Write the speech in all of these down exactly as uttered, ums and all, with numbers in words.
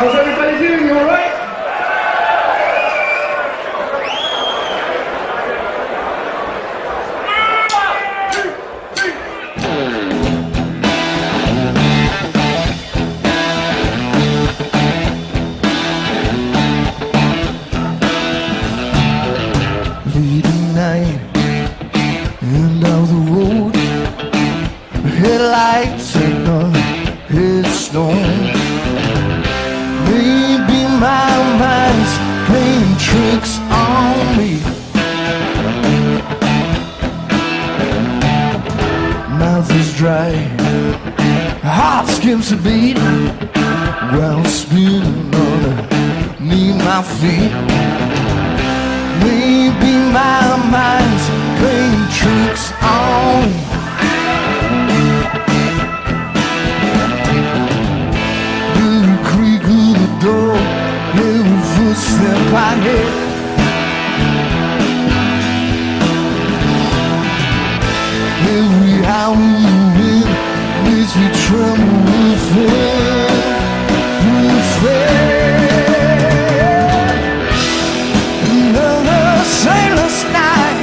How's everybody doing? You all right? Late at night, end of the road, headlights and the headstone. Maybe my mind's playing tricks on me. Mouth is dry, heart skips a beat, ground spinning underneath my feet. Maybe my mind's playing tricks on me. Step I hear, every hour you win makes me tremble with fear, with fear. Another sailor's night.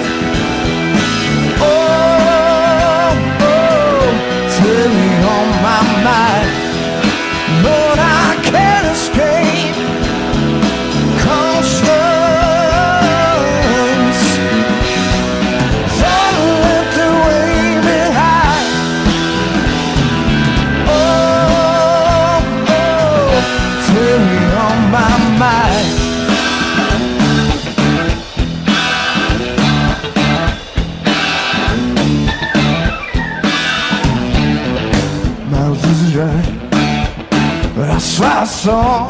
Oh, oh, telling on my mind, but I can't escape. But I saw, I saw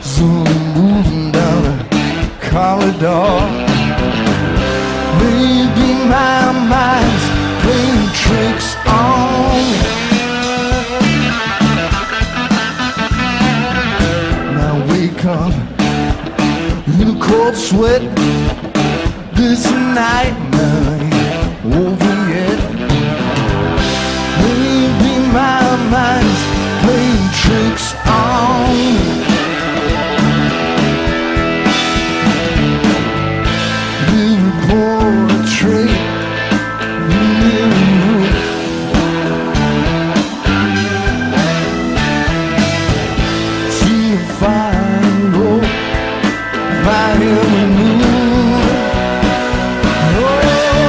someone moving down a corridor. Maybe my mind's playing tricks on me. Now wake up in a cold sweat. This nightmare ain't over yet. Maybe my mind's playing tricks on me. Living for a trick, living with. See if I go by every move. Oh.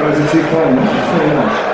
Guys, is he playing?